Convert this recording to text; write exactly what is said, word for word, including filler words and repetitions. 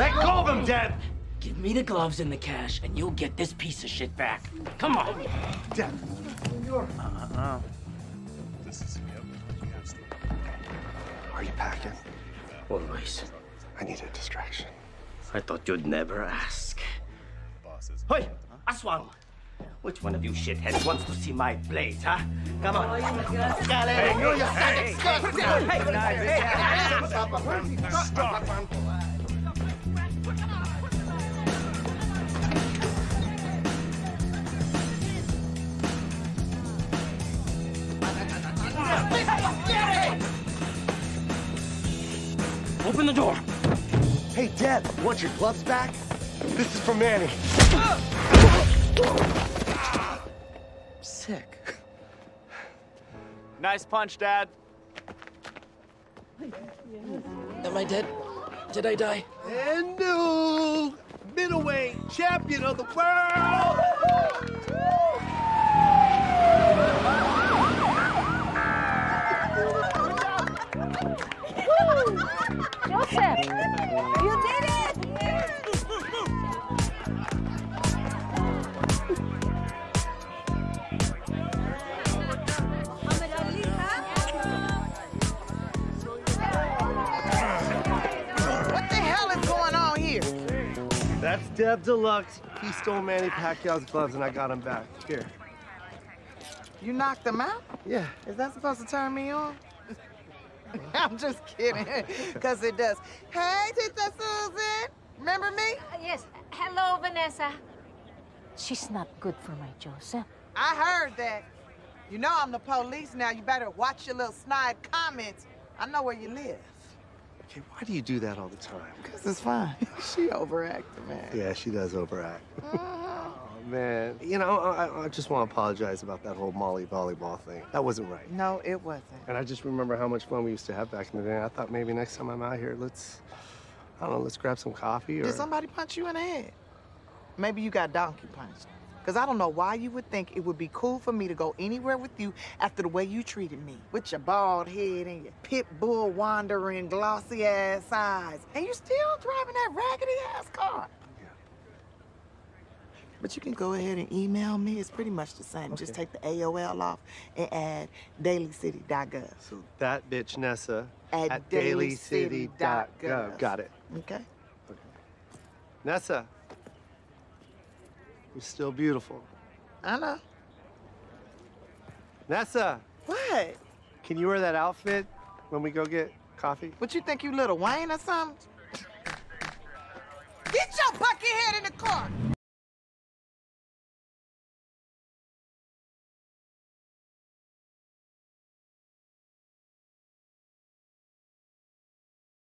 Let go of him, Dev! Give me the gloves and the cash, and you'll get this piece of shit back. Come on! Dev! Uh-uh. This is Are you packing? Always. I need a distraction. I thought you'd never ask. Hey, Aswang! Which one of you shitheads wants to see my blades, huh? Come on. Oh, you hey, you're your hey, hey, put it down. Hey, hey, stop. Stop. Stop. Open the door. Hey, Deb, want your gloves back? This is for Manny. Sick. Nice punch, Dad. Am I dead? Did I die? And new middleweight champion of the world! Joseph, you did it! That's Dev Deluxe. He stole Manny Pacquiao's gloves and I got him back. Here. You knocked him out? Yeah. Is that supposed to turn me on? I'm just kidding, because it does. Hey, Tita Susan! Remember me? Uh, yes. Hello, Vanessa. She's not good for my Joseph. I heard that. You know I'm the police now. You better watch your little snide comments. I know where you live. Okay, why do you do that all the time? Because it's fine. She overacted, man. Yeah, she does overact. Oh, man. You know, I, I just want to apologize about that whole Molly volleyball thing. That wasn't right. No, it wasn't. And I just remember how much fun we used to have back in the day. I thought maybe next time I'm out here, let's, I don't know, let's grab some coffee or... Did somebody punch you in the head? Maybe you got donkey punched. Because I don't know why you would think it would be cool for me to go anywhere with you after the way you treated me. With your bald head and your pit bull wandering glossy ass eyes. And you still driving that raggedy ass car. Yeah. But you can go ahead and email me. It's pretty much the same. Okay. Just take the A O L off and add daily city dot gov. So that bitch Nessa at, at daily city dot gov. Got it. Okay. Okay. Nessa. You're still beautiful. I know. Nessa! What? Can you wear that outfit when we go get coffee? What, you think you Little Wayne or something?